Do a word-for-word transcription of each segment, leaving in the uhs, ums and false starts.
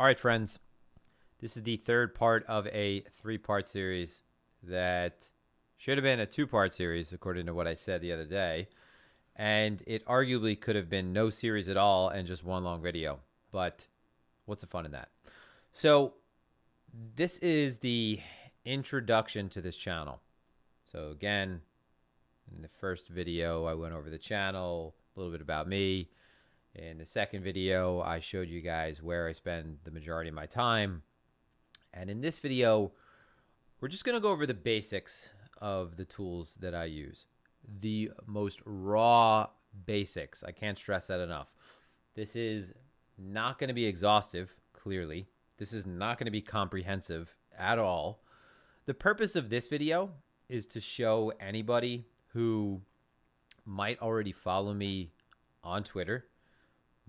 All right, friends, this is the third part of a three-part series that should have been a two-part series, according to what I said the other day. And it arguably could have been no series at all and just one long video. But what's the fun in that? So this is the introduction to this channel. So again, in the first video, I went over the channel, a little bit about me. In the second video, I showed you guys where I spend the majority of my time. And in this video, we're just going to go over the basics of the tools that I use. The most raw basics. I can't stress that enough. This is not going to be exhaustive, clearly. This is not going to be comprehensive at all. The purpose of this video is to show anybody who might already follow me on Twitter,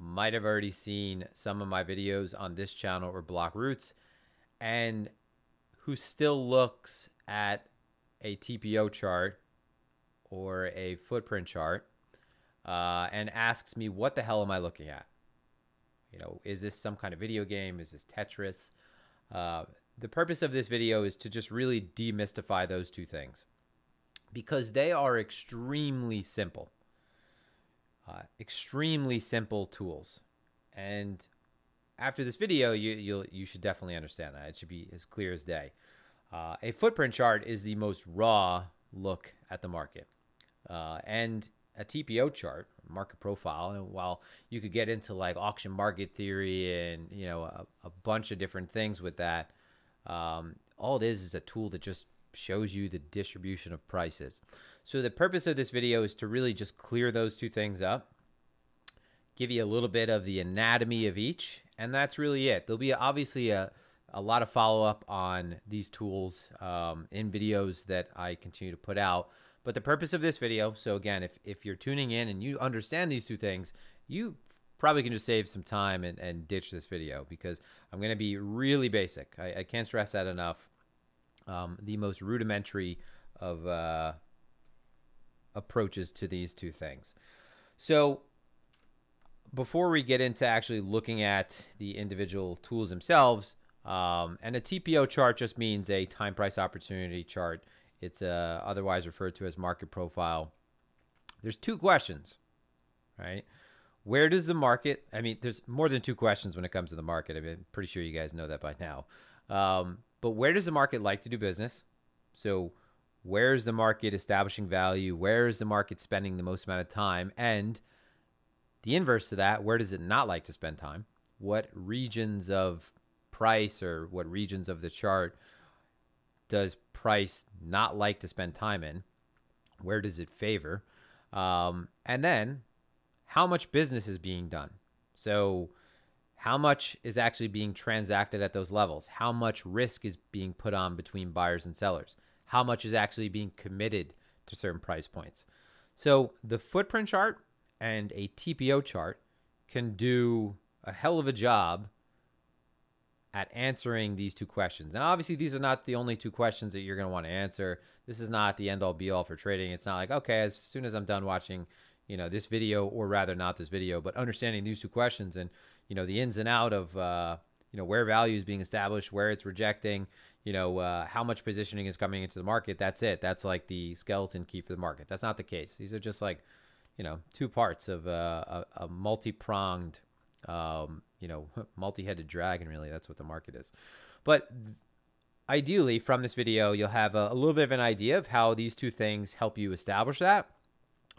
might have already seen some of my videos on this channel or Block Roots, and who still looks at a T P O chart or a footprint chart uh, and asks me, what the hell am I looking at? You know, is this some kind of video game? Is this Tetris? Uh, the purpose of this video is to just really demystify those two things because they are extremely simple. Uh, extremely simple tools, and after this video you you'll you should definitely understand that. It should be as clear as day. Uh, a footprint chart is the most raw look at the market, uh, and a T P O chart, market profile. And while you could get into like auction market theory and you know a, a bunch of different things with that, um, all it is is a tool that just shows you the distribution of prices. So the purpose of this video is to really just clear those two things up, give you a little bit of the anatomy of each, and that's really it. There'll be obviously a, a lot of follow-up on these tools um, in videos that I continue to put out. But the purpose of this video, so again, if, if you're tuning in and you understand these two things, you probably can just save some time and, and ditch this video because I'm going to be really basic. I, I can't stress that enough. Um, the most rudimentary of uh, approaches to these two things. So before we get into actually looking at the individual tools themselves, um, and a T P O chart just means a time price opportunity chart. It's uh, otherwise referred to as market profile. There's two questions, right? Where does the market, I mean, there's more than two questions when it comes to the market. I mean, I'm pretty sure you guys know that by now. Um, But where does the market like to do business? So where is the market establishing value? Where is the market spending the most amount of time? And the inverse to that, where does it not like to spend time? What regions of price or what regions of the chart does price not like to spend time in? Where does it favor? Um, and then how much business is being done? So how much is actually being transacted at those levels? How much risk is being put on between buyers and sellers? How much is actually being committed to certain price points? So the footprint chart and a T P O chart can do a hell of a job at answering these two questions. Now, obviously, these are not the only two questions that you're going to want to answer. This is not the end all be all for trading. It's not like, okay, as soon as I'm done watching you know, this video, or rather not this video, but understanding these two questions and, you know, the ins and out of, uh, you know, where value is being established, where it's rejecting, you know, uh, how much positioning is coming into the market. That's it. That's like the skeleton key for the market. That's not the case. These are just like, you know, two parts of uh, a, a multi-pronged, um, you know, multi-headed dragon, really. That's what the market is. But ideally from this video, you'll have a, a little bit of an idea of how these two things help you establish that.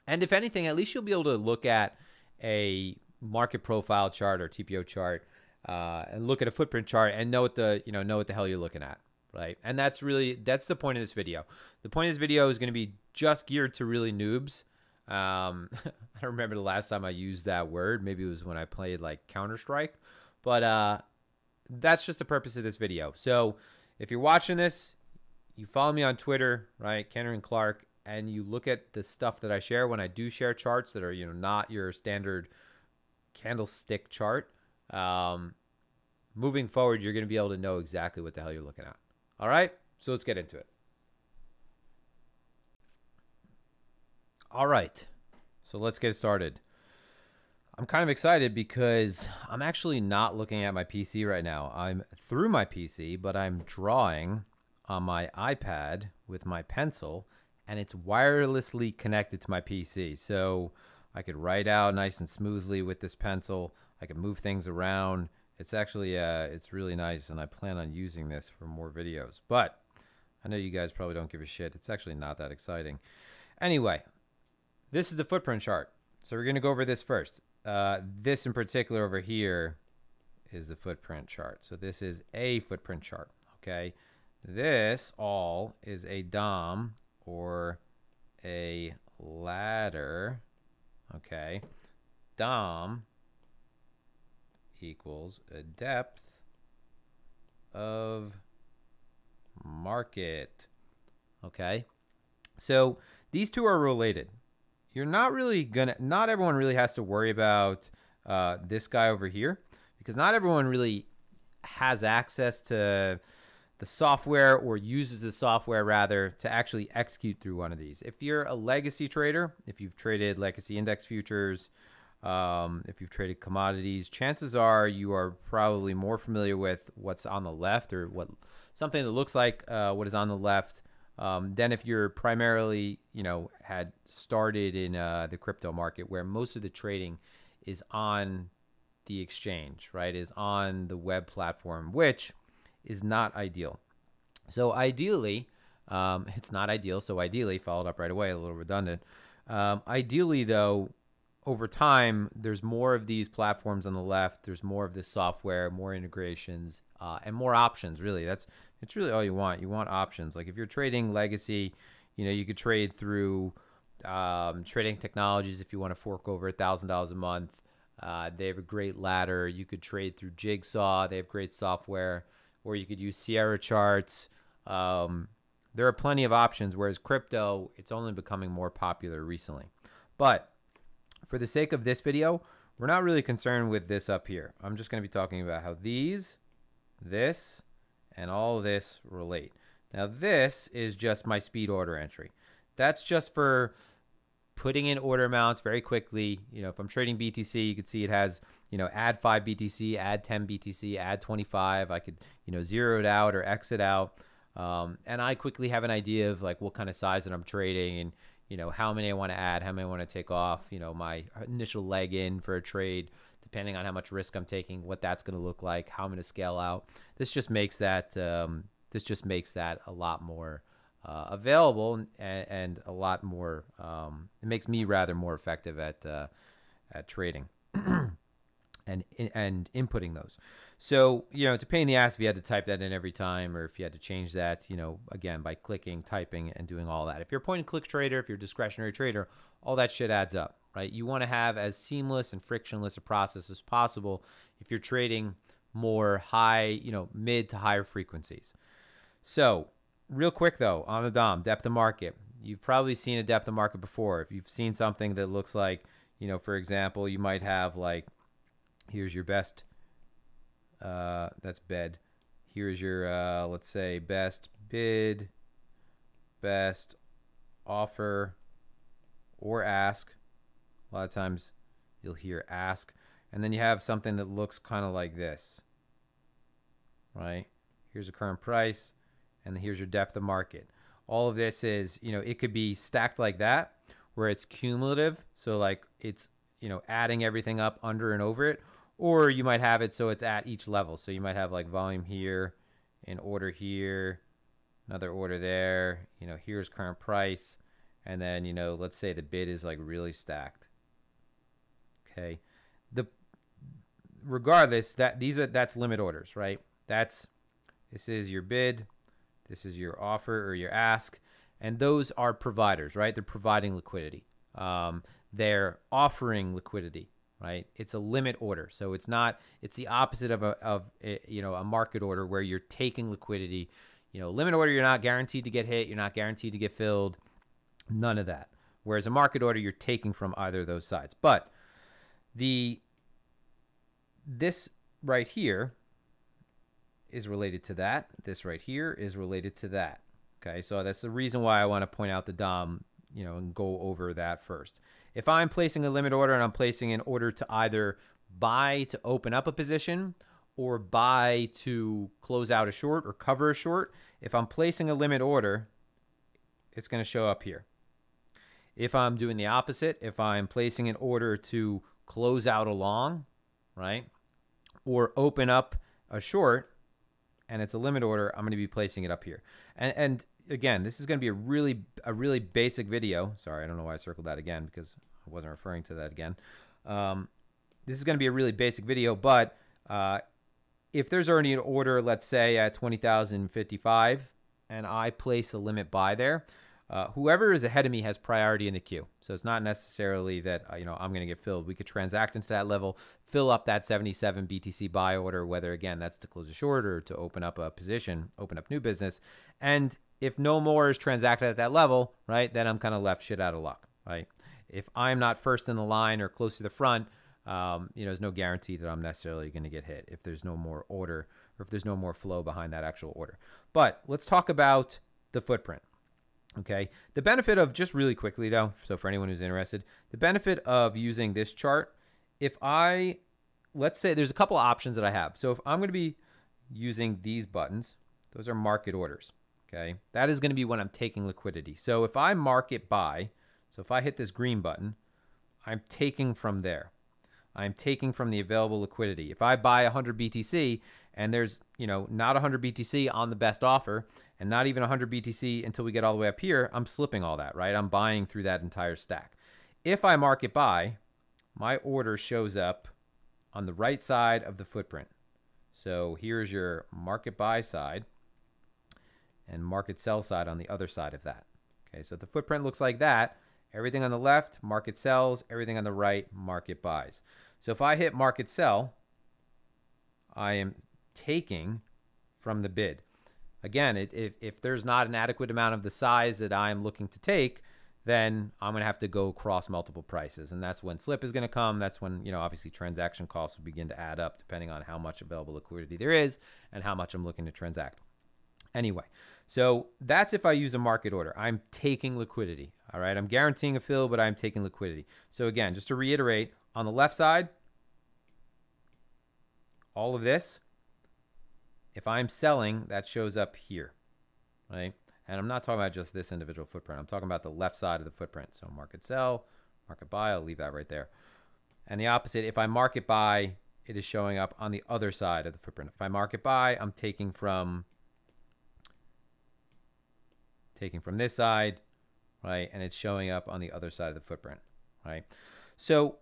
And if anything, at least you'll be able to look at a market profile chart or T P O chart uh, and look at a footprint chart and know what the, you know, know what the hell you're looking at, right? And that's really, that's the point of this video. The point of this video is going to be just geared to really noobs. Um, I don't remember the last time I used that word. Maybe it was when I played like Counter-Strike, but uh, that's just the purpose of this video. So if you're watching this, you follow me on Twitter, right? Kendrick and Clark. And you look at the stuff that I share when I do share charts that are, you know, not your standard candlestick chart. Um, moving forward, you're going to be able to know exactly what the hell you're looking at. All right, so let's get into it. All right, so let's get started. I'm kind of excited because I'm actually not looking at my P C right now. I'm through my P C, but I'm drawing on my iPad with my pencil, and it's wirelessly connected to my P C. So I could write out nice and smoothly with this pencil. I could move things around. It's actually, uh, it's really nice, and I plan on using this for more videos. But I know you guys probably don't give a shit. It's actually not that exciting. Anyway, this is the footprint chart. So we're going to go over this first. Uh, this in particular over here is the footprint chart. So this is a footprint chart, okay? This all is a D O M or a ladder, okay? D O M equals a depth of market, okay? So these two are related. You're not really gonna, not everyone really has to worry about uh, this guy over here, because not everyone really has access to the software, or uses the software rather, to actually execute through one of these. If you're a legacy trader, if you've traded legacy index futures, um, if you've traded commodities, chances are you are probably more familiar with what's on the left, or what something that looks like uh, what is on the left, Um, then if you're primarily, you know, had started in uh, the crypto market, where most of the trading is on the exchange, right, is on the web platform, which is not ideal. So ideally, um, it's not ideal. So ideally, followed up right away, a little redundant. Um, ideally, though, over time, there's more of these platforms on the left. There's more of this software, more integrations, uh, and more options. Really, that's it's really all you want. You want options. Like if you're trading legacy, you know, you could trade through um, Trading Technologies if you want to fork over a thousand dollars a month. Uh, they have a great ladder. You could trade through Jigsaw. They have great software. Or you could use Sierra Charts. Um, there are plenty of options. Whereas crypto, it's only becoming more popular recently, but for the sake of this video, we're not really concerned with this up here. I'm just going to be talking about how these, this, and all this relate. Now, this is just my speed order entry. That's just for putting in order amounts very quickly. You know, if I'm trading B T C, you can see it has, you know, add five B T C, add ten B T C, add twenty-five. I could, you know, zero it out or exit out. Um, and I quickly have an idea of like what kind of size that I'm trading, and you know, how many I want to add, how many I want to take off, you know, my initial leg in for a trade, depending on how much risk I'm taking, what that's going to look like, how I'm going to scale out. This just makes that, um, this just makes that a lot more uh, available, and, and a lot more, um, it makes me rather more effective at, uh, at trading and, and inputting those. So, you know, it's a pain in the ass if you had to type that in every time, or if you had to change that, you know, again, by clicking, typing, and doing all that. If you're a point-and-click trader, if you're a discretionary trader, all that shit adds up, right? You want to have as seamless and frictionless a process as possible if you're trading more high, you know, mid to higher frequencies. So, real quick, though, on the D O M, depth of market. You've probably seen a depth of market before. If you've seen something that looks like, you know, for example, you might have, like, here's your best... Uh, that's bed. Here's your, uh, let's say, best bid, best offer, or ask. A lot of times you'll hear ask. And then you have something that looks kind of like this, right? Here's the current price, and here's your depth of market. All of this is, you know, it could be stacked like that, where it's cumulative. So, like, it's, you know, adding everything up under and over it. Or you might have it so it's at each level. So you might have like volume here, an order here, another order there, you know, here's current price. And then, you know, let's say the bid is like really stacked. Okay. The regardless that these are, that's limit orders, right? That's, this is your bid. This is your offer or your ask. And those are providers, right? They're providing liquidity. Um, they're offering liquidity. Right? It's a limit order. So it's not, it's the opposite of a, of a, you know, a market order where you're taking liquidity. You know, limit order, you're not guaranteed to get hit. You're not guaranteed to get filled. None of that. Whereas a market order, you're taking from either of those sides. But the, this right here is related to that. This right here is related to that. Okay. So that's the reason why I want to point out the D O M, you know, and go over that first. If I'm placing a limit order and I'm placing an order to either buy to open up a position or buy to close out a short or cover a short, if I'm placing a limit order, it's going to show up here. If I'm doing the opposite, if I'm placing an order to close out a long, right, or open up a short, and it's a limit order, I'm going to be placing it up here. And, and again, this is going to be a really, a really basic video. Sorry, I don't know why I circled that again because I wasn't referring to that again. Um, this is going to be a really basic video, but uh, if there's already an order, let's say at twenty thousand fifty-five, and I place a limit buy there, uh, whoever is ahead of me has priority in the queue. So it's not necessarily that uh, you know, I'm going to get filled. We could transact into that level, fill up that seventy-seven B T C buy order, whether again that's to close a short or to open up a position, open up new business. And if no more is transacted at that level, right, then I'm kind of left shit out of luck, right? If I'm not first in the line or close to the front, um, you know, there's no guarantee that I'm necessarily going to get hit if there's no more order or if there's no more flow behind that actual order. But let's talk about the footprint. Okay, the benefit of, just really quickly though, so for anyone who's interested, the benefit of using this chart, if I, let's say there's a couple of options that I have. So if I'm going to be using these buttons, those are market orders. Okay, that is going to be when I'm taking liquidity. So if I market buy, so if I hit this green button, I'm taking from there. I'm taking from the available liquidity. If I buy one hundred B T C and there's, you know, not one hundred B T C on the best offer and not even one hundred B T C until we get all the way up here, I'm slipping all that, right? I'm buying through that entire stack. If I market buy, my order shows up on the right side of the footprint. So here's your market buy side and market sell side on the other side of that. Okay, so the footprint looks like that. Everything on the left, market sells. Everything on the right, market buys. So if I hit market sell, I am taking from the bid. Again, it, if, if there's not an adequate amount of the size that I'm looking to take, then I'm going to have to go across multiple prices. And that's when slip is going to come. That's when, you know, obviously transaction costs will begin to add up depending on how much available liquidity there is and how much I'm looking to transact. Anyway, so that's if I use a market order. I'm taking liquidity, all right? I'm guaranteeing a fill, but I'm taking liquidity. So again, just to reiterate, on the left side, all of this, if I'm selling, that shows up here, right? And I'm not talking about just this individual footprint. I'm talking about the left side of the footprint. So market sell, market buy, I'll leave that right there. And the opposite, if I market buy, it is showing up on the other side of the footprint. If I market buy, I'm taking from... taking from this side, right? And it's showing up on the other side of the footprint, right? So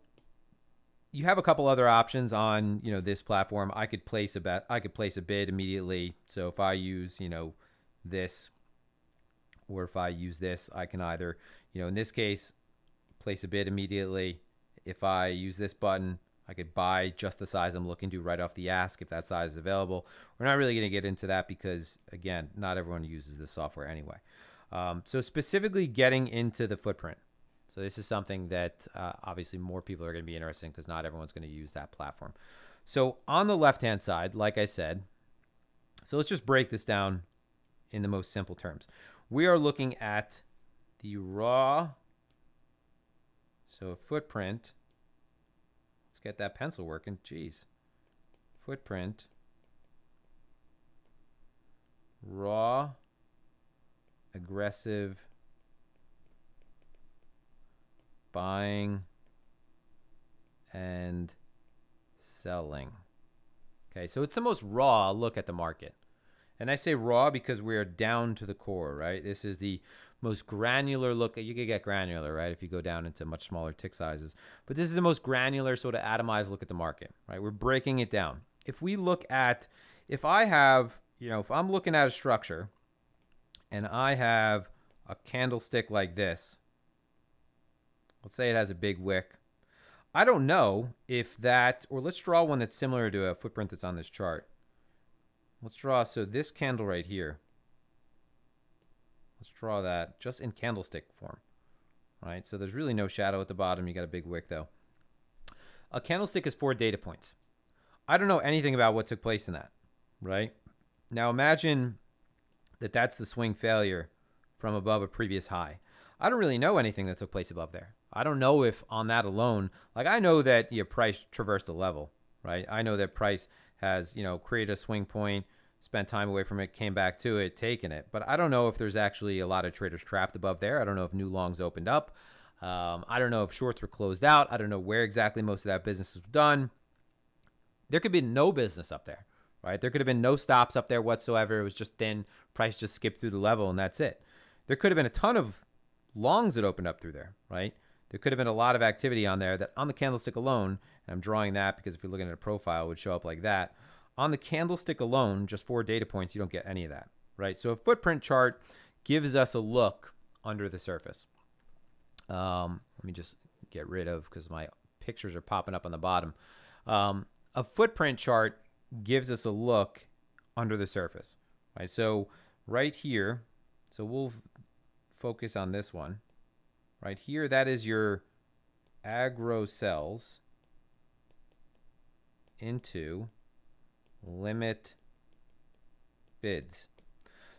you have a couple other options on, you know, this platform. I could place a bet, I could place a bid immediately. So if I use, you know, this, or if I use this, I can either, you know, in this case, place a bid immediately. If I use this button, I could buy just the size I'm looking to right off the ask if that size is available. We're not really going to get into that because, again, not everyone uses this software anyway. Um, so specifically getting into the footprint. So this is something that uh, obviously more people are going to be interested in because not everyone's going to use that platform. So on the left-hand side, like I said, so let's just break this down in the most simple terms. We are looking at the raw, so footprint. Let's get that pencil working. Jeez. Footprint. Raw. Aggressive. Buying and selling. Okay, so it's the most raw look at the market. And I say raw because we are down to the core, right? This is the most granular look. You could get granular, right, if you go down into much smaller tick sizes. But this is the most granular sort of atomized look at the market, right? We're breaking it down. If we look at, if I have, you know, if I'm looking at a structure and I have a candlestick like this, let's say it has a big wick. I don't know if that, or let's draw one that's similar to a footprint that's on this chart. Let's draw, so this candle right here, let's draw that just in candlestick form, right? So there's really no shadow at the bottom. You got a big wick though. A candlestick is four data points. I don't know anything about what took place in that, right? Now imagine that that's the swing failure from above a previous high. I don't really know anything that took place above there. I don't know if on that alone, like I know that your price traversed a level, right? I know that price has, you know, created a swing point, spent time away from it, came back to it, taken it. But I don't know if there's actually a lot of traders trapped above there. I don't know if new longs opened up. Um, I don't know if shorts were closed out. I don't know where exactly most of that business was done. There could be no business up there, right? There could have been no stops up there whatsoever. It was just thin. Price just skipped through the level and that's it. There could have been a ton of longs that opened up through there, right? There could have been a lot of activity on there that on the candlestick alone, and I'm drawing that because if you're looking at a profile, it would show up like that. On the candlestick alone, just four data points, you don't get any of that, right? So a footprint chart gives us a look under the surface. Um, let me just get rid of, because my pictures are popping up on the bottom. Um, a footprint chart gives us a look under the surface, right? So right here, so we'll focus on this one. Right here, that is your agro sells into limit bids.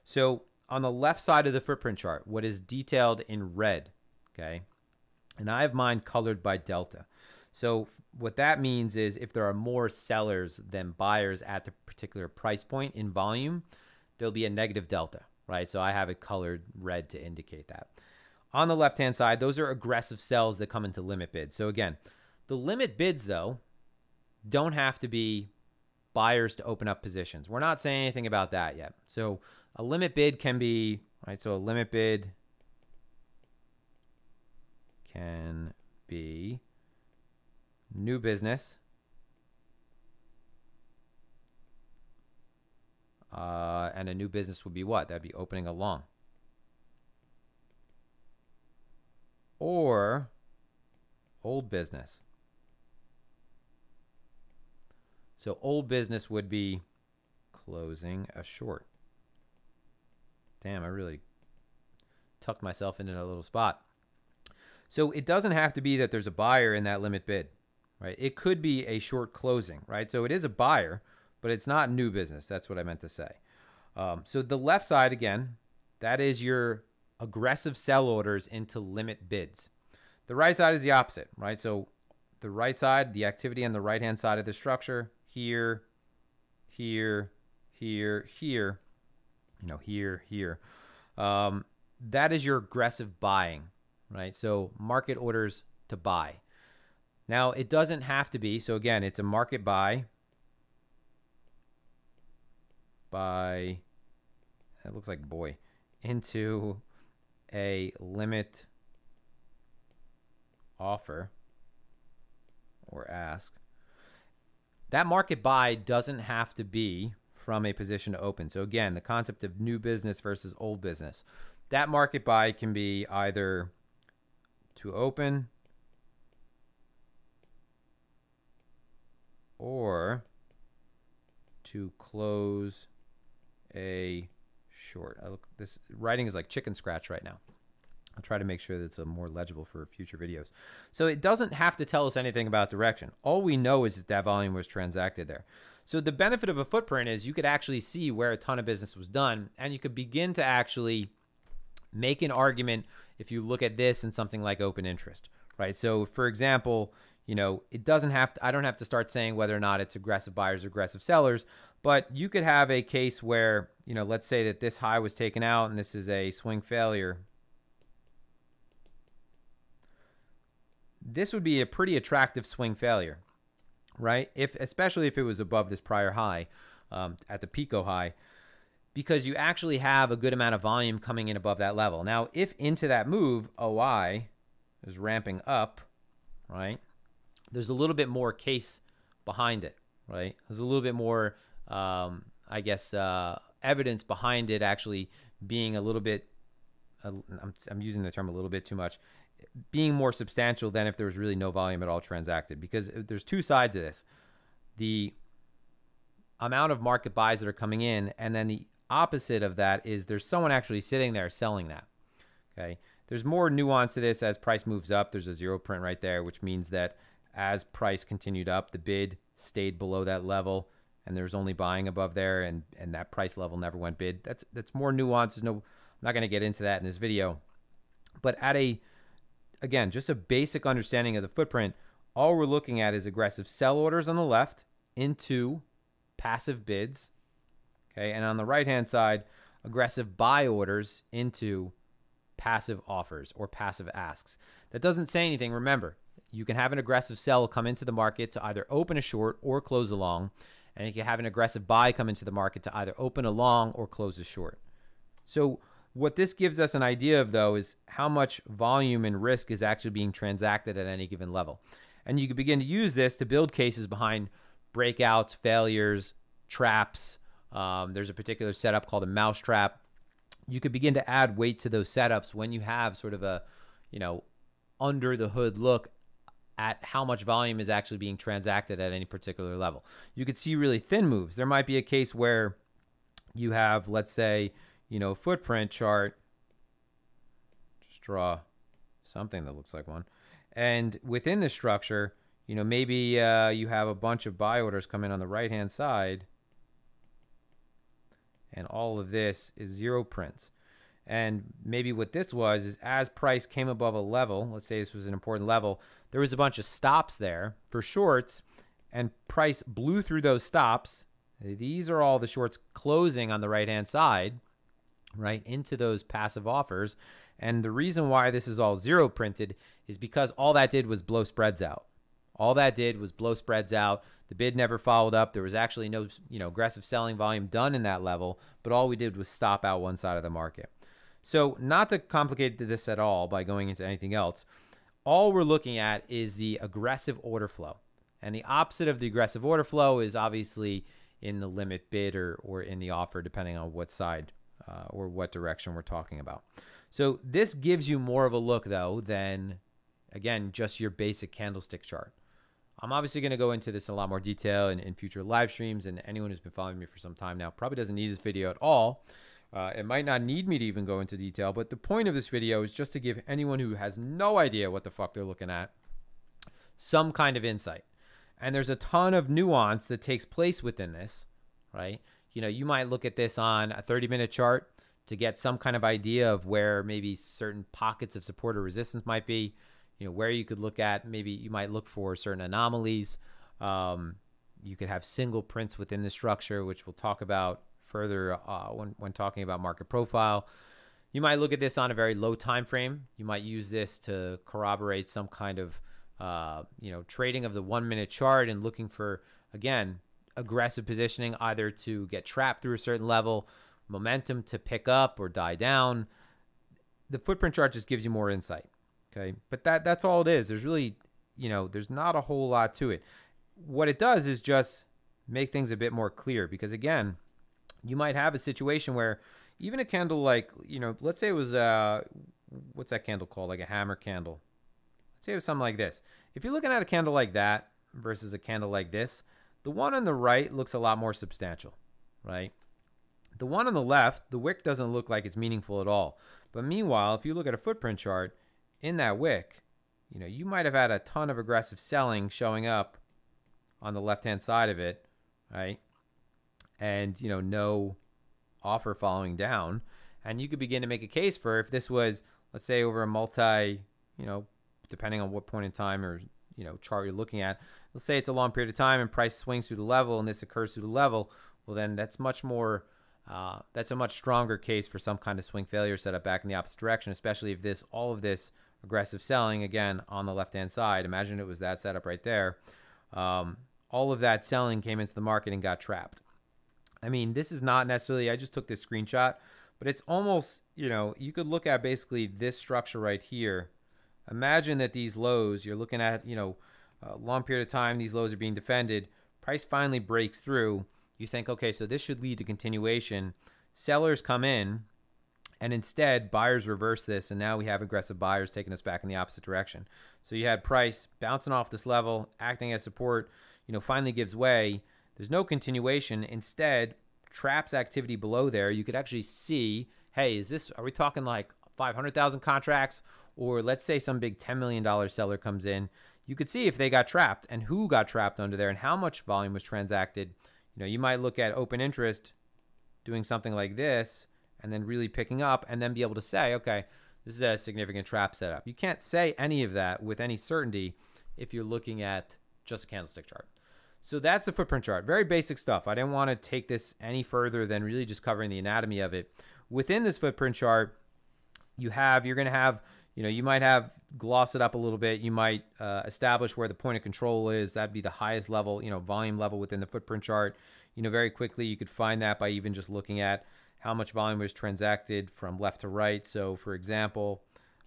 So on the left side of the footprint chart, what is detailed in red, okay? And I have mine colored by delta. So what that means is if there are more sellers than buyers at the particular price point in volume, there'll be a negative delta, right? So I have it colored red to indicate that. On the left-hand side, those are aggressive sells that come into limit bids. So again, the limit bids, though, don't have to be buyers to open up positions. We're not saying anything about that yet. So a limit bid can be, right, so a limit bid can be new business. Uh, and a new business would be what? That'd be opening a long. Or old business. So old business would be closing a short. Damn, I really tucked myself into a little spot. So it doesn't have to be that there's a buyer in that limit bid, right? It could be a short closing, right? So it is a buyer, but it's not new business. That's what I meant to say. Um, so the left side, again, that is your aggressive sell orders into limit bids. The right side is the opposite, right? So the right side, the activity on the right-hand side of the structure, here, here, here, here, you know, here, here. Um, that is your aggressive buying, right? So market orders to buy. Now, it doesn't have to be. So again, it's a market buy by, it looks like boy, into a limit offer or ask. That market buy doesn't have to be from a position to open. So again, the concept of new business versus old business. That market buy can be either to open or to close a short. I look, this writing is like chicken scratch right now. I'll try to make sure that it's a more legible for future videos. So it doesn't have to tell us anything about direction. All we know is that that volume was transacted there. So the benefit of a footprint is you could actually see where a ton of business was done, and you could begin to actually make an argument if you look at this in something like open interest, right? So for example, you know, it doesn't have to, I don't have to start saying whether or not it's aggressive buyers or aggressive sellers, but you could have a case where, you know, let's say that this high was taken out and this is a swing failure. This would be a pretty attractive swing failure, right? If, especially if it was above this prior high, um, at the Pico high, because you actually have a good amount of volume coming in above that level. Now, if into that move, O I is ramping up, right? There's a little bit more case behind it, right? There's a little bit more, um, I guess, uh, evidence behind it actually being a little bit, uh, I'm, I'm using the term a little bit too much, being more substantial than if there was really no volume at all transacted, because there's two sides of this. The amount of market buys that are coming in, and then the opposite of that is there's someone actually sitting there selling that, okay? There's more nuance to this as price moves up. There's a zero print right there, which means that as price continued up, the bid stayed below that level, and there's only buying above there, and and that price level never went bid. That's that's more nuances. No, I'm not going to get into that in this video. But at a again, just a basic understanding of the footprint, all we're looking at is aggressive sell orders on the left into passive bids, okay? And on the right-hand side, aggressive buy orders into passive offers or passive asks. That doesn't say anything. Remember, you can have an aggressive sell come into the market to either open a short or close a long, and you can have an aggressive buy come into the market to either open a long or close a short. So what this gives us an idea of, though, is how much volume and risk is actually being transacted at any given level. And you can begin to use this to build cases behind breakouts, failures, traps. Um, there's a particular setup called a mousetrap. You could begin to add weight to those setups when you have sort of a, you know, under the hood look at how much volume is actually being transacted at any particular level. You could see really thin moves. There might be a case where you have, let's say, you know, footprint chart. Just draw something that looks like one. And within the structure, you know, maybe uh, you have a bunch of buy orders come in on the right-hand side. And all of this is zero prints. And maybe what this was is as price came above a level, let's say this was an important level, there was a bunch of stops there for shorts, and price blew through those stops. These are all the shorts closing on the right-hand side, right, into those passive offers. And the reason why this is all zero printed is because all that did was blow spreads out. All that did was blow spreads out. The bid never followed up. There was actually no, you know, aggressive selling volume done in that level, but all we did was stop out one side of the market. So not to complicate this at all by going into anything else, all we're looking at is the aggressive order flow. And the opposite of the aggressive order flow is obviously in the limit bid or, or in the offer, depending on what side uh, or what direction we're talking about. So this gives you more of a look, though, than, again, just your basic candlestick chart. I'm obviously going to go into this in a lot more detail in, in future live streams, and anyone who's been following me for some time now probably doesn't need this video at all. Uh, it might not need me to even go into detail, but the point of this video is just to give anyone who has no idea what the fuck they're looking at some kind of insight. And there's a ton of nuance that takes place within this, right? You know, you might look at this on a thirty minute chart to get some kind of idea of where maybe certain pockets of support or resistance might be. You know, where you could look at, maybe you might look for certain anomalies. Um, you could have single prints within the structure, which we'll talk about further uh, when, when talking about market profile. You might look at this on a very low time frame. You might use this to corroborate some kind of, uh, you know, trading of the one minute chart and looking for, again, aggressive positioning, either to get trapped through a certain level, momentum to pick up or die down. The footprint chart just gives you more insight. Okay, but that that's all it is. There's really, you know, there's not a whole lot to it. What it does is just make things a bit more clear, because again, you might have a situation where even a candle like, you know, let's say it was uh what's that candle called? Like a hammer candle. Let's say it was something like this. If you're looking at a candle like that versus a candle like this, the one on the right looks a lot more substantial, right? The one on the left, the wick doesn't look like it's meaningful at all. But meanwhile, if you look at a footprint chart, in that wick, you know, you might have had a ton of aggressive selling showing up on the left-hand side of it, right? And, you know, no offer following down. And you could begin to make a case for if this was, let's say, over a multi, you know, depending on what point in time or, you know, chart you're looking at. Let's say it's a long period of time and price swings through the level and this occurs through the level. Well, then that's much more... Uh, that's a much stronger case for some kind of swing failure setup back in the opposite direction, especially if this, all of this aggressive selling, again, on the left-hand side, imagine it was that setup right there. Um, all of that selling came into the market and got trapped. I mean, this is not necessarily, I just took this screenshot, but it's almost, you know, you could look at basically this structure right here. Imagine that these lows, you're looking at, you know, a long period of time, these lows are being defended. Price finally breaks through. You think, okay, so this should lead to continuation. Sellers come in, and instead buyers reverse this, and now we have aggressive buyers taking us back in the opposite direction. So you had price bouncing off this level, acting as support, you know, finally gives way. There's no continuation. Instead, traps activity below there. You could actually see, hey, is this, are we talking like five hundred thousand contracts? Or let's say some big ten million dollar seller comes in. You could see if they got trapped and who got trapped under there and how much volume was transacted. You know, you might look at open interest doing something like this and then really picking up and then be able to say, okay, This is a significant trap setup. You can't say any of that with any certainty if you're looking at just a candlestick chart. So that's the footprint chart. Very basic stuff. I didn't want to take this any further than really just covering the anatomy of it. Within this footprint chart, you have, you're going to have, you know, you might have gloss it up a little bit. You might uh, establish where the point of control is. That'd be the highest level, you know, volume level within the footprint chart. You know, very quickly you could find that by even just looking at how much volume was transacted from left to right. So for example,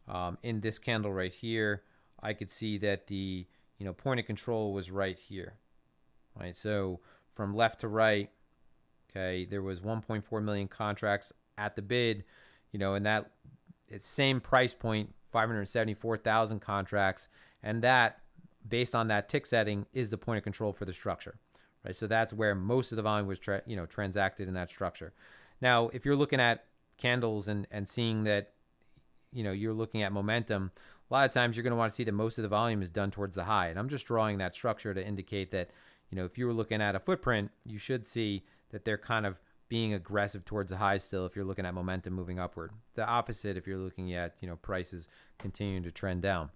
um, in this candle right here, I could see that the, you know, point of control was right here. Right, so from left to right, okay, there was one point four million contracts at the bid, you know, and that it's same price point, five hundred seventy-four thousand contracts, and that, based on that tick setting, is the point of control for the structure, right? So that's where most of the volume was, tra you know, transacted in that structure. Now, if you're looking at candles and and seeing that, you know, you're looking at momentum, a lot of times you're going to want to see that most of the volume is done towards the high, and I'm just drawing that structure to indicate that. You know, if you were looking at a footprint, you should see that they're kind of being aggressive towards the high still if you're looking at momentum moving upward. The opposite if you're looking at, you know, prices continuing to trend down.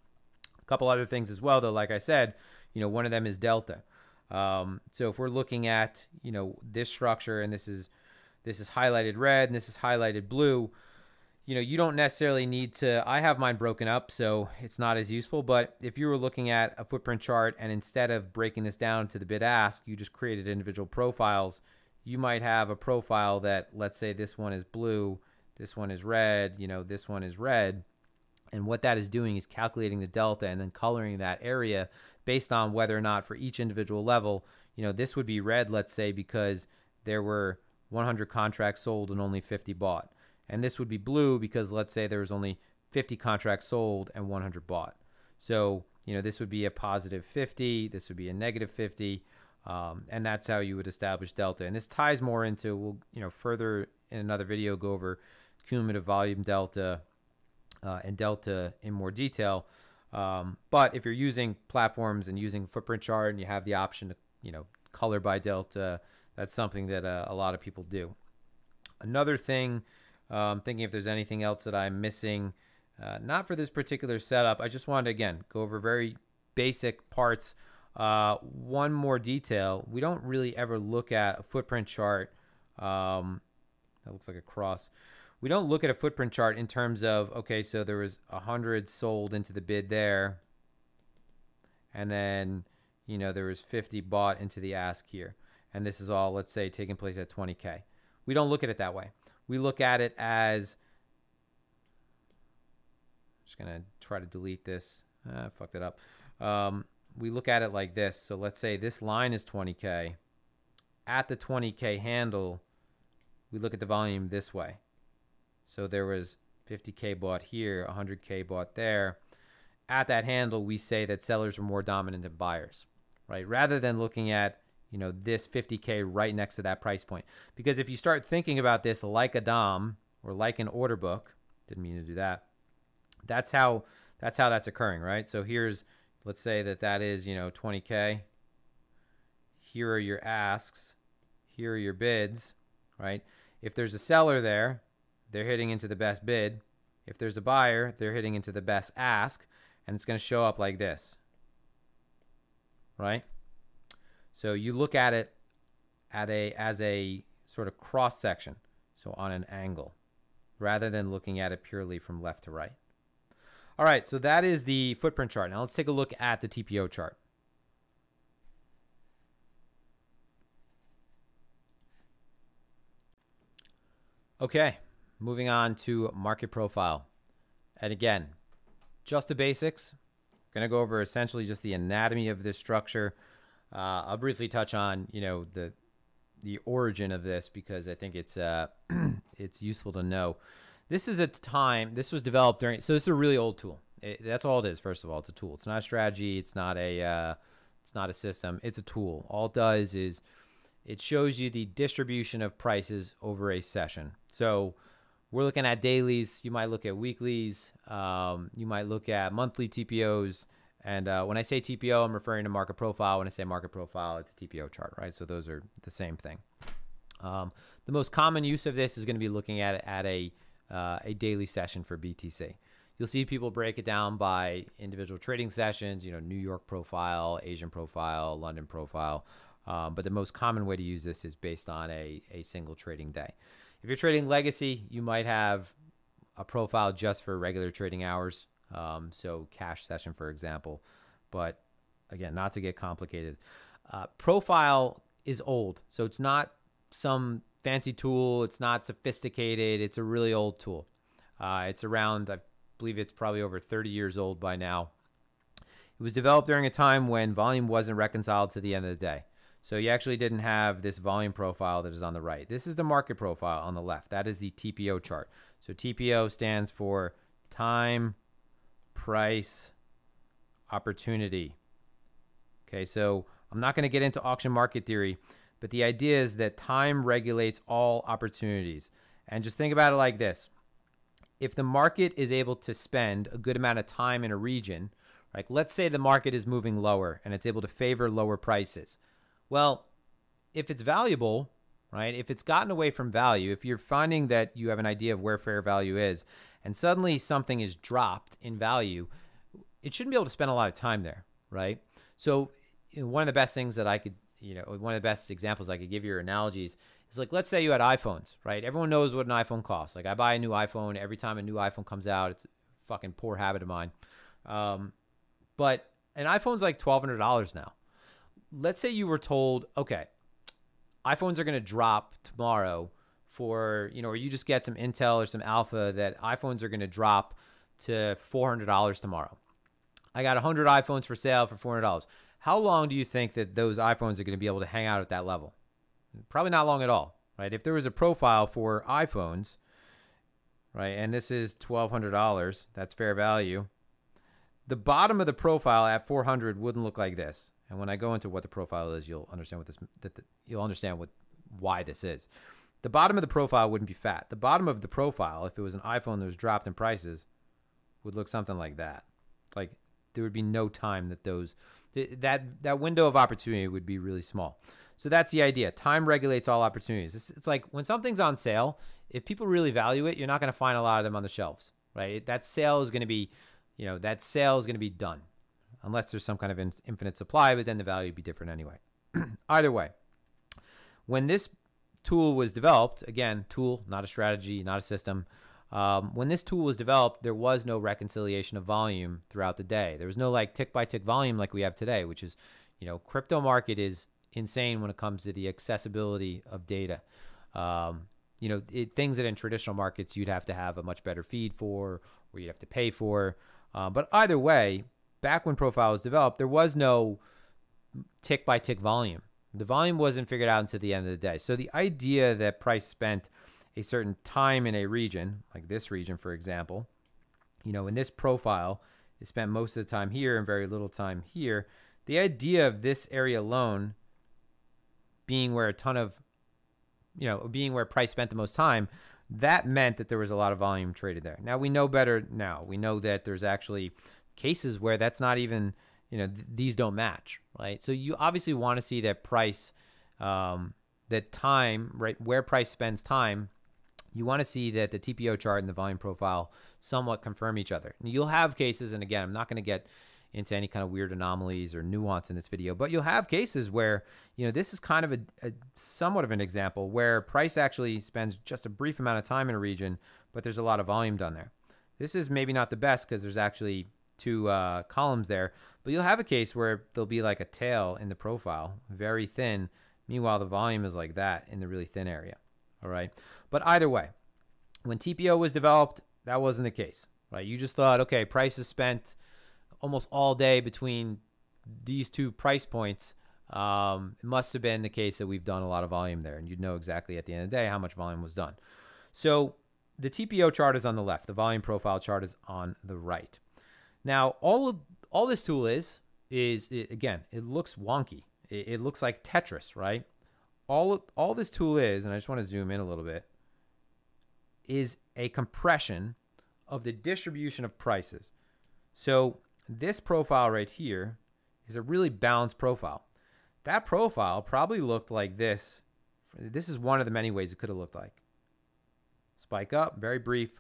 A couple other things as well, though, like I said, you know, one of them is delta. Um, so if we're looking at, you know, this structure, and this is, this is highlighted red and this is highlighted blue, you know, you don't necessarily need to, I have mine broken up, so it's not as useful, but if you were looking at a footprint chart and instead of breaking this down to the bid ask, you just created individual profiles, you might have a profile that, let's say this one is blue, this one is red, you know, this one is red. And what that is doing is calculating the delta and then coloring that area based on whether or not for each individual level, you know, this would be red, let's say, because there were one hundred contracts sold and only fifty bought. And this would be blue because let's say there was only fifty contracts sold and one hundred bought. So, you know, this would be a positive fifty, this would be a negative fifty, um, and that's how you would establish delta. And this ties more into, we'll, you know, further in another video go over cumulative volume delta uh, and delta in more detail. Um, but if you're using platforms and using footprint chart and you have the option to, you know, color by delta, that's something that uh, a lot of people do. Another thing, I'm um, thinking if there's anything else that I'm missing, uh, not for this particular setup. I just wanted to, again, go over very basic parts. Uh, one more detail. We don't really ever look at a footprint chart. Um, that looks like a cross. We don't look at a footprint chart in terms of, okay, so there was one hundred sold into the bid there. And then, you know, there was fifty bought into the ask here. And this is all, let's say, taking place at twenty K. We don't look at it that way. We look at it as, I'm just going to try to delete this. I ah, fucked it up. Um, we look at it like this. So let's say this line is twenty K. At the twenty K handle, we look at the volume this way. So there was fifty K bought here, one hundred K bought there. At that handle, we say that sellers are more dominant than buyers, right? Rather than looking at, you know, this fifty K right next to that price point. Because if you start thinking about this like a D O M or like an order book, didn't mean to do that, that's how that's how that's occurring, right? So here's, let's say that that is, you know, twenty K. Here are your asks. Here are your bids, right? If there's a seller there, they're hitting into the best bid. If there's a buyer, they're hitting into the best ask. And it's going to show up like this, right? So you look at it at a, as a sort of cross section, so on an angle, rather than looking at it purely from left to right. All right, so that is the footprint chart. Now let's take a look at the T P O chart. Okay, moving on to market profile. And again, just the basics. I'm gonna go over essentially just the anatomy of this structure. Uh, I'll briefly touch on, you know, the the origin of this because I think it's uh, it's useful to know. This is a time, this was developed during, so this is a really old tool. It, that's all it is, first of all. It's a tool. It's not a strategy. It's not a, uh, it's not a system. It's a tool. All it does is it shows you the distribution of prices over a session. So we're looking at dailies. You might look at weeklies. Um, you might look at monthly T P Os. And uh, when I say T P O, I'm referring to market profile. When I say market profile, it's a T P O chart, right? So those are the same thing. Um, the most common use of this is going to be looking at it at a uh, a daily session for B T C. You'll see people break it down by individual trading sessions, you know, New York profile, Asian profile, London profile. Um, but the most common way to use this is based on a, a single trading day. If you're trading legacy, you might have a profile just for regular trading hours. Um, so cash session, for example, but again, not to get complicated. Uh, profile is old. So it's not some fancy tool. It's not sophisticated. It's a really old tool. Uh, it's around, I believe it's probably over thirty years old by now. It was developed during a time when volume wasn't reconciled to the end of the day. So you actually didn't have this volume profile that is on the right. This is the market profile on the left. That is the T P O chart. So T P O stands for time, price, opportunity. Okay, so I'm not going to get into auction market theory, but the idea is that time regulates all opportunities. And just think about it like this. If the market is able to spend a good amount of time in a region, like let's say the market is moving lower and it's able to favor lower prices. Well, if it's valuable, right, if it's gotten away from value, if you're finding that you have an idea of where fair value is and suddenly something is dropped in value, it shouldn't be able to spend a lot of time there, right? So one of the best things that I could, you know, one of the best examples I could give you or analogies is like, let's say you had iPhones, right? Everyone knows what an iPhone costs. Like I buy a new iPhone every time a new iPhone comes out. It's a fucking poor habit of mine. Um, but an iPhone's like twelve hundred dollars now. Let's say you were told, okay, iPhones are going to drop tomorrow for, you know, or you just get some intel or some alpha that iPhones are going to drop to four hundred dollars tomorrow. I got one hundred iPhones for sale for four hundred dollars. How long do you think that those iPhones are going to be able to hang out at that level? Probably not long at all, right? If there was a profile for iPhones, right, and this is twelve hundred dollars, that's fair value. The bottom of the profile at four hundred wouldn't look like this. And when I go into what the profile is, you'll understand what this, that the, you'll understand what, why this is. The bottom of the profile wouldn't be fat. The bottom of the profile, if it was an iPhone that was dropped in prices, would look something like that. Like there would be no time that those, th that, that window of opportunity would be really small. So that's the idea. Time regulates all opportunities. It's, it's like when something's on sale, if people really value it, you're not going to find a lot of them on the shelves, right? That sale is going to be, you know, that sale is going to be done. Unless there's some kind of in, infinite supply, but then the value would be different anyway. Either way, when this tool was developed, again, tool, not a strategy, not a system. Um, when this tool was developed, there was no reconciliation of volume throughout the day. There was no like tick by tick volume like we have today, which is, you know, crypto market is insane when it comes to the accessibility of data. Um, you know, it, things that in traditional markets, you'd have to have a much better feed for, or you'd have to pay for. Uh, but either way, back when profile was developed, there was no tick by tick volume. The volume wasn't figured out until the end of the day. So the idea that price spent a certain time in a region, like this region, for example, you know, in this profile, it spent most of the time here and very little time here. The idea of this area alone being where a ton of, you know, being where price spent the most time, that meant that there was a lot of volume traded there. Now we know better now. We know that there's actually cases where that's not even, you know, th these don't match, right? So you obviously want to see that price, um, that time, right, where price spends time, you want to see that the T P O chart and the volume profile somewhat confirm each other. And you'll have cases, and again, I'm not going to get into any kind of weird anomalies or nuance in this video, but you'll have cases where, you know, this is kind of a, a somewhat of an example where price actually spends just a brief amount of time in a region, but there's a lot of volume done there. This is maybe not the best because there's actually two uh, columns there, but you'll have a case where there'll be like a tail in the profile, very thin. Meanwhile, the volume is like that in the really thin area. All right. But either way, when T P O was developed, that wasn't the case, right? You just thought, okay, price is spent almost all day between these two price points. Um, it must have been the case that we've done a lot of volume there, and you'd know exactly at the end of the day how much volume was done. So the T P O chart is on the left. The volume profile chart is on the right. Now, all of, all this tool is, is it, again, it looks wonky. It, it looks like Tetris, right? All, all this tool is, and I just want to zoom in a little bit, is a compression of the distribution of prices. So this profile right here is a really balanced profile. That profile probably looked like this. This is one of the many ways it could have looked like. spike up, very brief,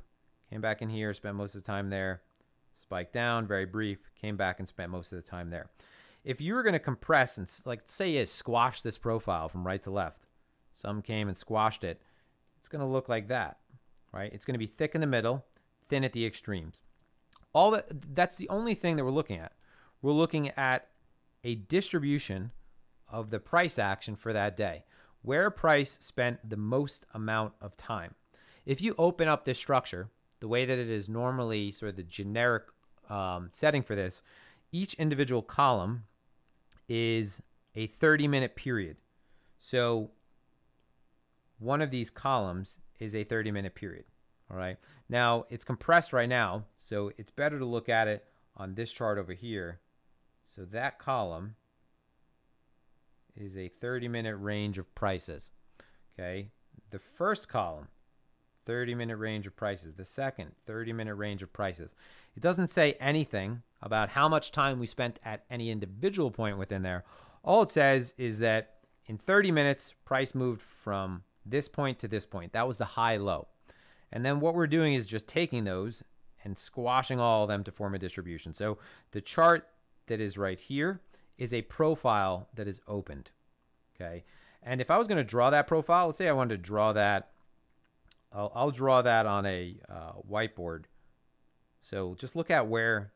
came back in here, spent most of the time there, spike down, very brief, came back and spent most of the time there. If you were going to compress and, like, say you squash this profile from right to left, some came and squashed it, it's going to look like that, right? It's going to be thick in the middle, thin at the extremes. All that, that's the only thing that we're looking at. We're looking at a distribution of the price action for that day, where price spent the most amount of time. If you open up this structure, the way that it is normally sort of the generic um, setting for this, each individual column is a thirty minute period. So one of these columns is a thirty minute period. All right. Now it's compressed right now, so it's better to look at it on this chart over here. So that column is a thirty minute range of prices. Okay. The first column, thirty minute range of prices. The second, thirty minute range of prices. It doesn't say anything about how much time we spent at any individual point within there. All it says is that in thirty minutes, price moved from this point to this point. That was the high-low. And then what we're doing is just taking those and squashing all of them to form a distribution. So the chart that is right here is a profile that is opened, okay? And if I was going to draw that profile, let's say I wanted to draw that, I'll, I'll draw that on a uh, whiteboard. So just look at where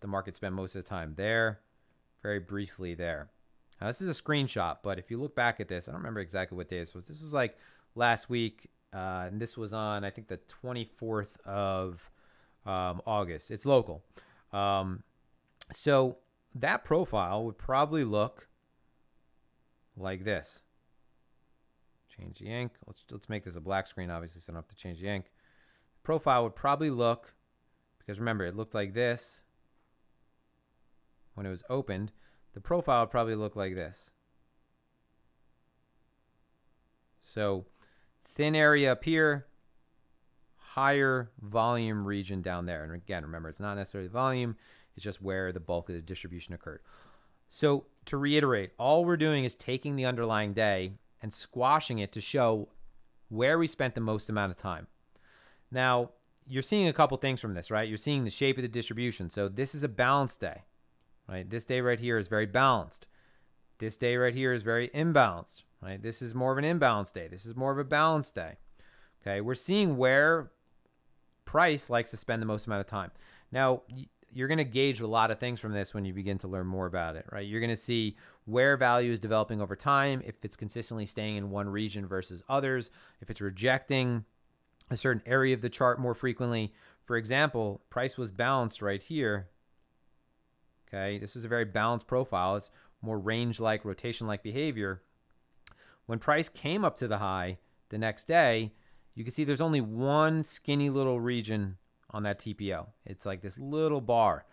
the market spent most of the time there, very briefly there. Now, this is a screenshot, but if you look back at this, I don't remember exactly what day this was. This was like last week, uh, and this was on, I think, the twenty-fourth of um, August. It's local. Um, so that profile would probably look like this. Change the ink. Let's, let's make this a black screen, obviously, so I don't have to change the ink. The profile would probably look, because remember, it looked like this when it was opened. The profile would probably look like this. So thin area up here, higher volume region down there. And again, remember, it's not necessarily volume, it's just where the bulk of the distribution occurred. So to reiterate, all we're doing is taking the underlying day and squashing it to show where we spent the most amount of time. Now, you're seeing a couple things from this, right? You're seeing the shape of the distribution. So this is a balanced day. Right? This day right here is very balanced. This day right here is very imbalanced. Right? This is more of an imbalanced day. This is more of a balanced day. Okay, we're seeing where price likes to spend the most amount of time. Now, you're going to gauge a lot of things from this when you begin to learn more about it. Right? You're going to see where value is developing over time, if it's consistently staying in one region versus others, if it's rejecting a certain area of the chart more frequently. For example, price was balanced right here. Okay, this is a very balanced profile. It's more range-like, rotation-like behavior. When price came up to the high the next day, you can see there's only one skinny little region on that T P O. It's like this little bar.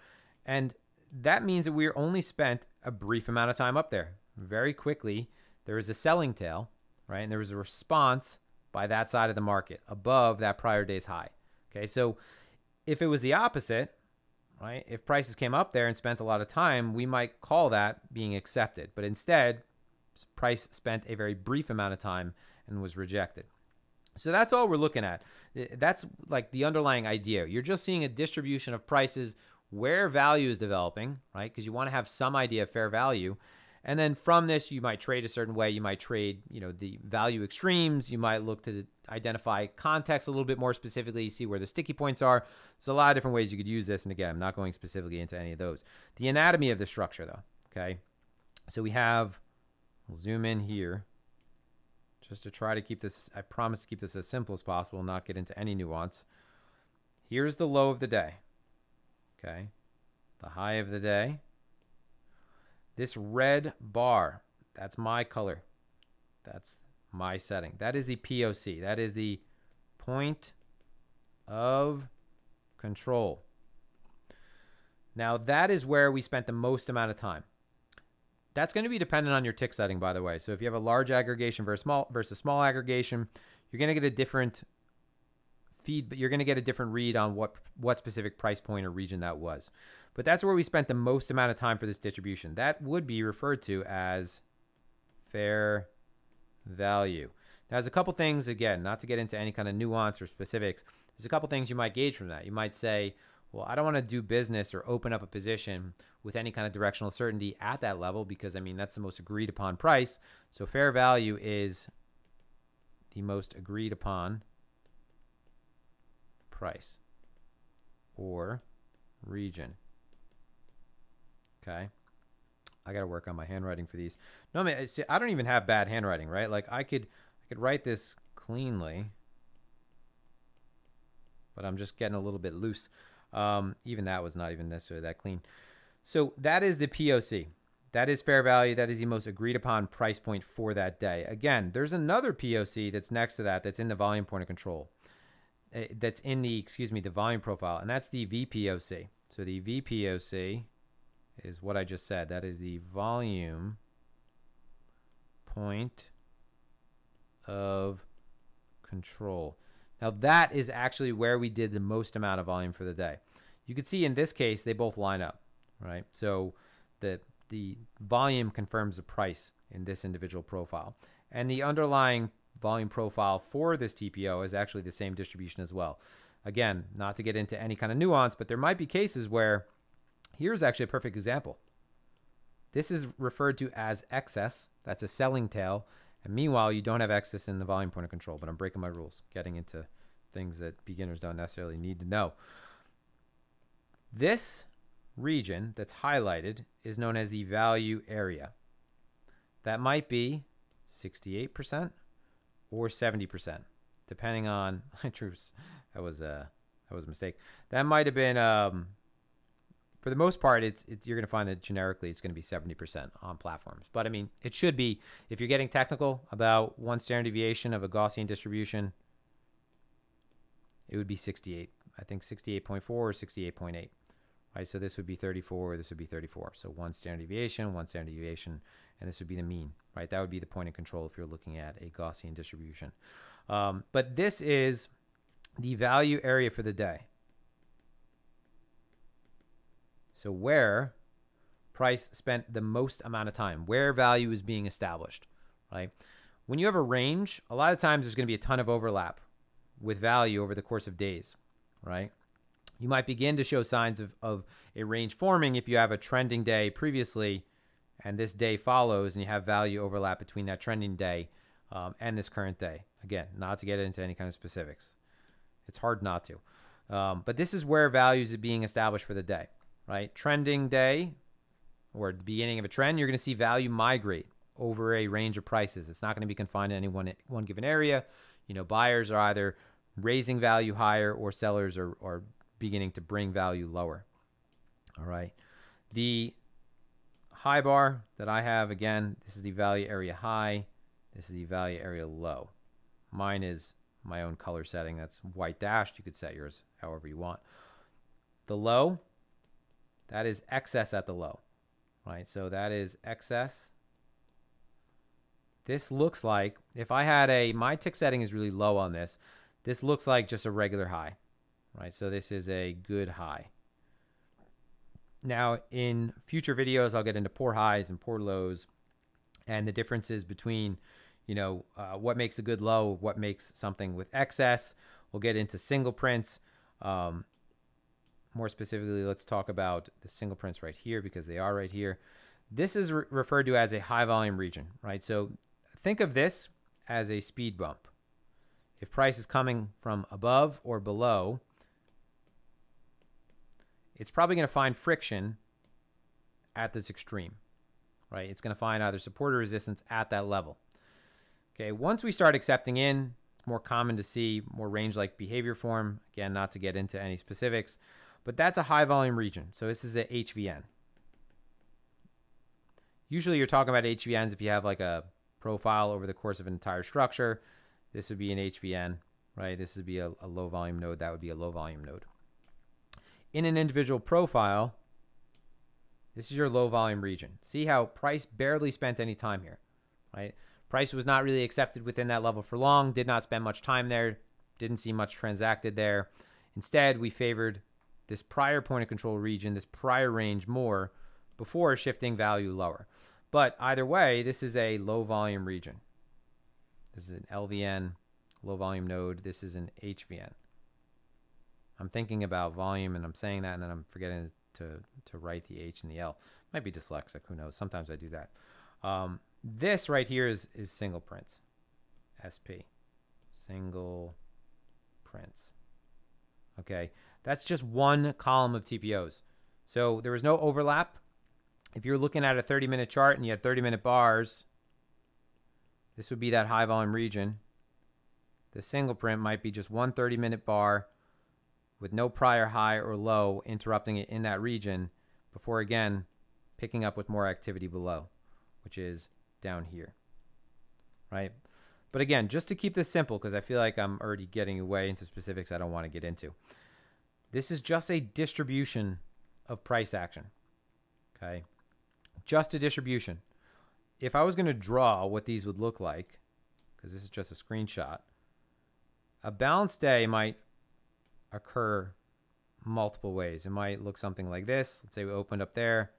And that means that we only spent a brief amount of time up there. Very quickly, there was a selling tail, right? And there was a response by that side of the market above that prior day's high. Okay, so if it was the opposite, right? If prices came up there and spent a lot of time, we might call that being accepted. But instead, price spent a very brief amount of time and was rejected. So that's all we're looking at. That's like the underlying idea. You're just seeing a distribution of prices where value is developing, right? Because you want to have some idea of fair value. And then from this, you might trade a certain way. You might trade, you know, the value extremes. You might look to identify context a little bit more specifically. You see where the sticky points are. So a lot of different ways you could use this. And again, I'm not going specifically into any of those. The anatomy of the structure, though. Okay, so we have. We'll zoom in here, just to try to keep this. I promise to keep this as simple as possible, not get into any nuance. Here's the low of the day. Okay, the high of the day. This red bar, that's my color. That's my setting. That is the P O C. That is the point of control. Now, that is where we spent the most amount of time. That's going to be dependent on your tick setting, by the way. So if you have a large aggregation versus small, versus small aggregation, you're going to get a different feed, but you're going to get a different read on what what specific price point or region that was. But that's where we spent the most amount of time for this distribution. That would be referred to as fair value. Now, there's a couple things, again, not to get into any kind of nuance or specifics, there's a couple things you might gauge from that. You might say, well, I don't want to do business or open up a position with any kind of directional certainty at that level because, I mean, that's the most agreed upon price. So fair value is the most agreed upon price or region. Okay. I got to work on my handwriting for these. No, I mean, see, I don't even have bad handwriting, right? Like I could, I could write this cleanly, but I'm just getting a little bit loose. Um, even that was not even necessarily that clean. So that is the P O C. That is fair value. That is the most agreed upon price point for that day. Again, there's another P O C that's next to that, that's in the volume point of control. Uh, that's in the, excuse me, the volume profile, and that's the V P O C. So the V P O C is what I just said. That is the volume point of control. Now that is actually where we did the most amount of volume for the day. You can see in this case, they both line up, right? So the, the volume confirms the price in this individual profile. And the underlying volume profile for this T P O is actually the same distribution as well. Again, not to get into any kind of nuance, but there might be cases where, here's actually a perfect example. This is referred to as excess. That's a selling tail. And meanwhile, you don't have excess in the volume point of control, but I'm breaking my rules, getting into things that beginners don't necessarily need to know. This region that's highlighted is known as the value area. That might be sixty-eight percent or seventy percent, depending on, truce, that was a, that was a mistake. That might have been, um, for the most part, it's, it's you're going to find that generically it's going to be seventy percent on platforms. But I mean, it should be, if you're getting technical about one standard deviation of a Gaussian distribution, it would be sixty-eight. I think sixty-eight point four or sixty-eight point eight, right? So this would be thirty-four, or this would be thirty-four. So one standard deviation, one standard deviation, and this would be the mean, right? That would be the point of control if you're looking at a Gaussian distribution. Um, but this is the value area for the day. So where price spent the most amount of time, where value is being established, right? When you have a range, a lot of times there's going to be a ton of overlap with value over the course of days, right? You might begin to show signs of, of a range forming if you have a trending day previously, and this day follows, and you have value overlap between that trending day um, and this current day. Again, not to get into any kind of specifics. It's hard not to. Um, but this is where values are being established for the day. Right? Trending day or the beginning of a trend, you're going to see value migrate over a range of prices. It's not going to be confined to any one, one given area. You know, buyers are either raising value higher or sellers are, are beginning to bring value lower. All right. The high bar that I have, again, this is the value area high. This is the value area low. Mine is my own color setting. That's white dashed. You could set yours however you want. The low, that is excess at the low, right? So that is excess. This looks like, if I had a, my tick setting is really low on this. This looks like just a regular high, right? So this is a good high. Now in future videos, I'll get into poor highs and poor lows and the differences between, you know, uh, what makes a good low, what makes something with excess. We'll get into single prints. Um, More specifically, let's talk about the single prints right here because they are right here. This is re referred to as a high volume region, right? So think of this as a speed bump. If price is coming from above or below, it's probably going to find friction at this extreme, right? It's going to find either support or resistance at that level. Okay, once we start accepting in, it's more common to see more range-like behavior form. Again, not to get into any specifics. But that's a high volume region. So this is a H V N. Usually you're talking about H V Ns if you have like a profile over the course of an entire structure. This would be an H V N, right? This would be a, a low volume node. That would be a low volume node. In an individual profile, this is your low volume region. See how price barely spent any time here, right? Price was not really accepted within that level for long, did not spend much time there, didn't see much transacted there. Instead, we favored this prior point of control region, this prior range more before shifting value lower. But either way, this is a low volume region. This is an L V N, low volume node. This is an H V N. I'm thinking about volume and I'm saying that, and then I'm forgetting to, to write the H and the L. Might be dyslexic, who knows? Sometimes I do that. Um, this right here is, is single prints, S P, single prints. Okay, that's just one column of T P Os. So there was no overlap. If you're looking at a thirty minute chart and you had thirty minute bars, this would be that high volume region. The single print might be just one thirty minute bar with no prior high or low interrupting it in that region before again picking up with more activity below, which is down here, right? But again, just to keep this simple, because I feel like I'm already getting away into specifics I don't want to get into. This is just a distribution of price action, okay? Just a distribution. If I was going to draw what these would look like, because this is just a screenshot, a balanced day might occur multiple ways. It might look something like this. Let's say we opened up there.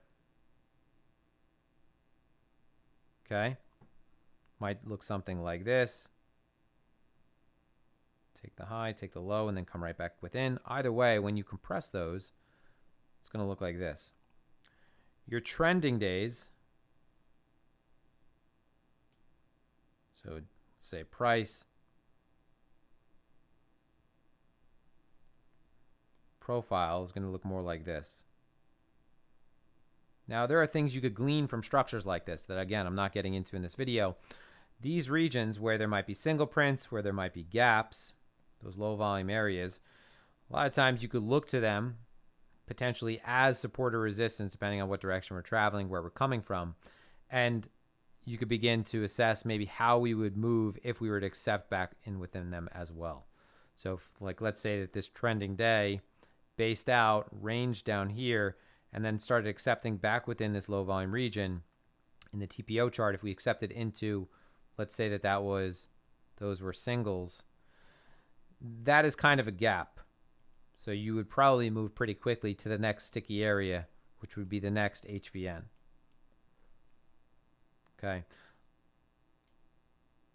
Okay. Might look something like this. Take the high, take the low, and then come right back within. Either way, when you compress those, it's going to look like this. Your trending days. So let's say price, profile is going to look more like this. Now, there are things you could glean from structures like this that, again, I'm not getting into in this video. These regions where there might be single prints, where there might be gaps, those low volume areas, a lot of times you could look to them potentially as support or resistance, depending on what direction we're traveling, where we're coming from. And you could begin to assess maybe how we would move if we were to accept back in within them as well. So if, like, let's say that this trending day based out, range down here, and then started accepting back within this low volume region in the T P O chart. If we accepted into, let's say that that was, those were singles, that is kind of a gap. So you would probably move pretty quickly to the next sticky area, which would be the next H V N. Okay.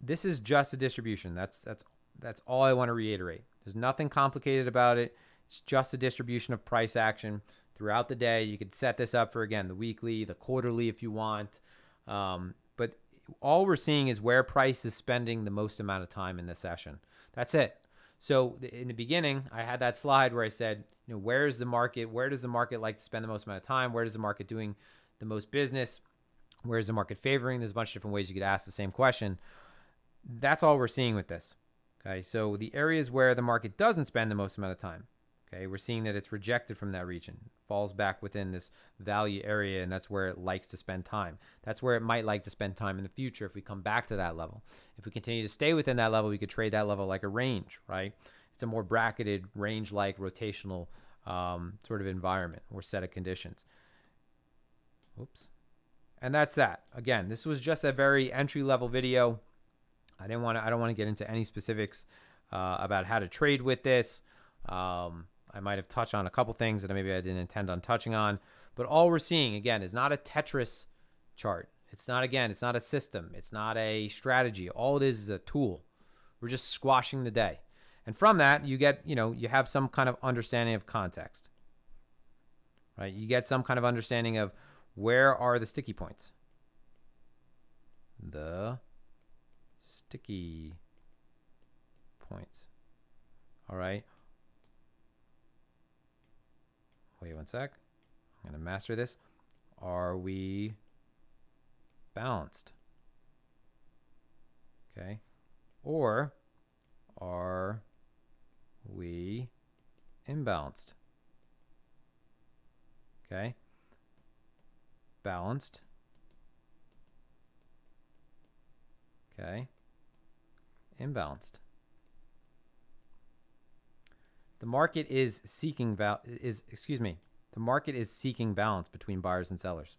This is just a distribution. That's, that's, that's all I want to reiterate. There's nothing complicated about it. It's just a distribution of price action throughout the day. You could set this up for, again, the weekly, the quarterly if you want. Um, but all we're seeing is where price is spending the most amount of time in the session. That's it. So in the beginning, I had that slide where I said, you know, where is the market? Where does the market like to spend the most amount of time? Where is the market doing the most business? Where is the market favoring? There's a bunch of different ways you could ask the same question. That's all we're seeing with this. Okay, so the areas where the market doesn't spend the most amount of time, okay, we're seeing that it's rejected from that region, falls back within this value area, and that's where it likes to spend time. That's where it might like to spend time in the future if we come back to that level. If we continue to stay within that level, we could trade that level like a range, right? It's a more bracketed, range-like, rotational um, sort of environment or set of conditions. Oops. And that's that. Again, this was just a very entry-level video. I didn't want to. I don't want to get into any specifics uh, about how to trade with this. Um, I might have touched on a couple things that maybe I didn't intend on touching on, but all we're seeing, again, is not a Tetris chart. It's not, again, it's not a system. It's not a strategy. All it is is a tool. We're just squashing the day. And from that, you get, you know, you have some kind of understanding of context, right? You get some kind of understanding of where are the sticky points. The sticky points. All right. Wait one sec. I'm going to master this. Are we balanced? Okay. Or are we imbalanced? Okay. Balanced. Okay. Imbalanced. The market is seeking val is excuse me. The market is seeking balance between buyers and sellers.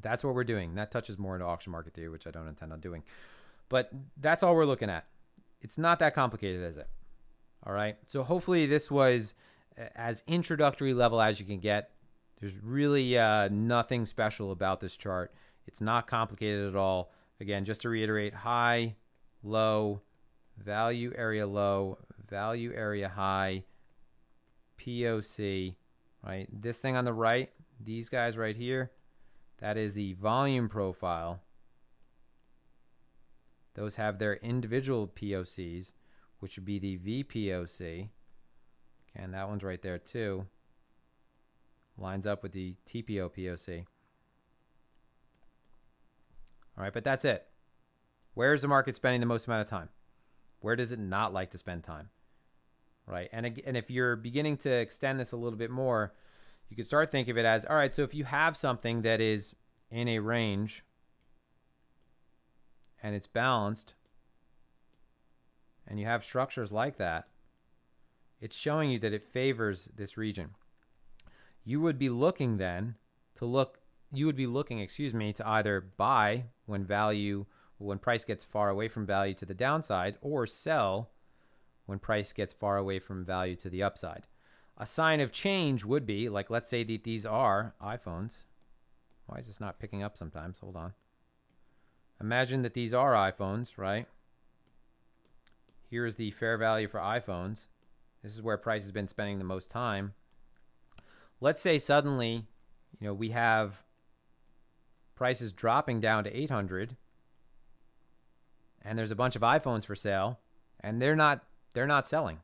That's what we're doing. That touches more into auction market theory, which I don't intend on doing. But that's all we're looking at. It's not that complicated, is it? All right. So hopefully this was as introductory level as you can get. There's really uh, nothing special about this chart. It's not complicated at all. Again, just to reiterate, high, low, value area low, value area high, P O C, right? This thing on the right, these guys right here, that is the volume profile. Those have their individual P O Cs, which would be the V P O C. Okay, and that one's right there too. Lines up with the T P O P O C. All right, but that's it. Where is the market spending the most amount of time? Where does it not like to spend time? Right, and, and if you're beginning to extend this a little bit more, you could start thinking of it as, all right, so if you have something that is in a range and it's balanced and you have structures like that, it's showing you that it favors this region. You would be looking then to look, you would be looking, excuse me, to either buy when value, when price gets far away from value to the downside, or sell when price gets far away from value to the upside. A sign of change would be, like, let's say that these are iPhones. Why is this not picking up sometimes? Hold on. Imagine that these are iPhones, right? Here is the fair value for iPhones. This is where price has been spending the most time. Let's say suddenly, you know, we have prices dropping down to eight hundred, and there's a bunch of iPhones for sale, and they're not they're not selling.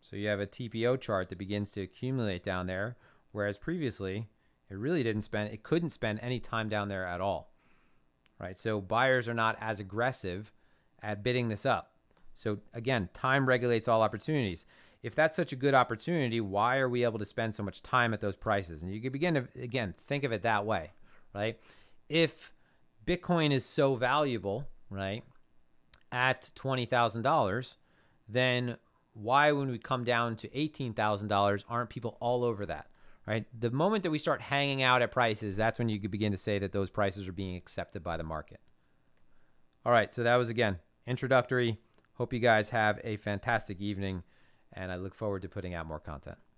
So you have a T P O chart that begins to accumulate down there, whereas previously it really didn't spend it couldn't spend any time down there at all. Right? So buyers are not as aggressive at bidding this up. So again, time regulates all opportunities. If that's such a good opportunity, why are we able to spend so much time at those prices? And you can begin to, again, think of it that way, right? If Bitcoin is so valuable, right, at twenty thousand dollars, then why, when we come down to eighteen thousand dollars, aren't people all over that, right? The moment that we start hanging out at prices, that's when you could begin to say that those prices are being accepted by the market. All right, so that was, again, introductory. Hope you guys have a fantastic evening, and I look forward to putting out more content.